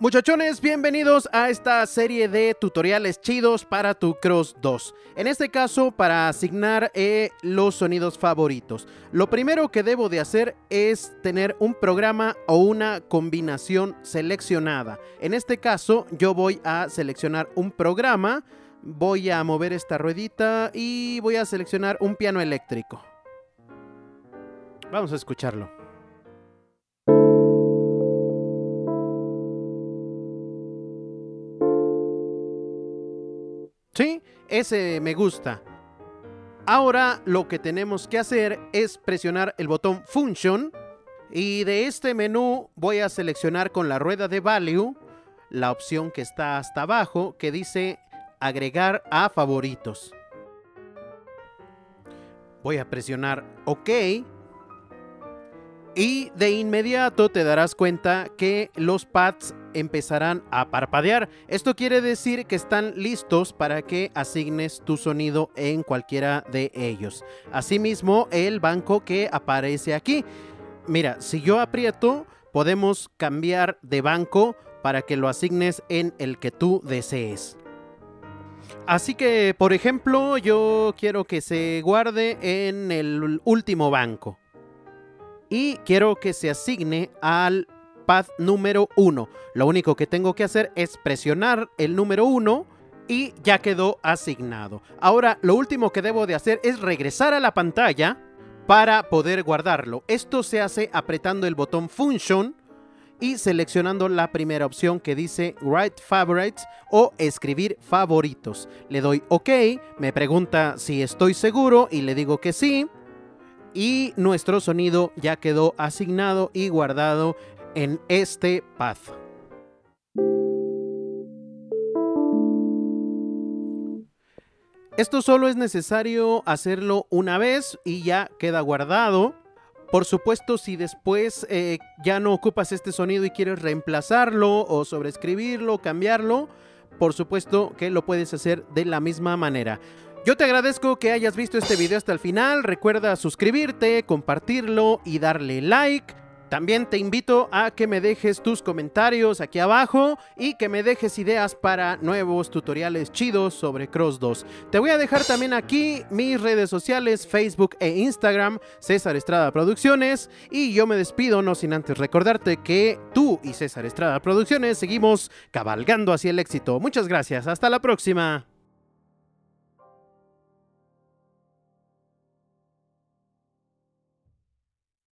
Muchachones, bienvenidos a esta serie de tutoriales chidos para tu Kross 2. En este caso, para asignar los sonidos favoritos. Lo primero que debo de hacer es tener un programa o una combinación seleccionada. En este caso, yo voy a seleccionar un programa, voy a mover esta ruedita y voy a seleccionar un piano eléctrico. Vamos a escucharlo. Sí, ese me gusta. Ahora lo que tenemos que hacer es presionar el botón Function y de este menú voy a seleccionar con la rueda de Value la opción que está hasta abajo que dice Agregar a favoritos. Voy a presionar OK y de inmediato te darás cuenta que los pads empezarán a parpadear. Esto quiere decir que están listos para que asignes tu sonido en cualquiera de ellos. Asimismo, el banco que aparece aquí. Mira, si yo aprieto, podemos cambiar de banco para que lo asignes en el que tú desees. Así que, por ejemplo, yo quiero que se guarde en el último banco. Y quiero que se asigne al pad número 1. Lo único que tengo que hacer es presionar el número 1 y ya quedó asignado. Ahora lo último que debo de hacer es regresar a la pantalla para poder guardarlo. Esto se hace apretando el botón Function y seleccionando la primera opción que dice Write Favorites o escribir favoritos. Le doy OK, me pregunta si estoy seguro y le digo que sí. Y nuestro sonido ya quedó asignado y guardado en este pad. Esto solo es necesario hacerlo una vez y ya queda guardado. Por supuesto, si después ya no ocupas este sonido y quieres reemplazarlo o sobreescribirlo, cambiarlo, por supuesto que lo puedes hacer de la misma manera. Yo te agradezco que hayas visto este video hasta el final. Recuerda suscribirte, compartirlo y darle like. También te invito a que me dejes tus comentarios aquí abajo y que me dejes ideas para nuevos tutoriales chidos sobre Kross 2. Te voy a dejar también aquí mis redes sociales, Facebook e Instagram, César Estrada Producciones. Y yo me despido, no sin antes recordarte que tú y César Estrada Producciones seguimos cabalgando hacia el éxito. Muchas gracias, hasta la próxima.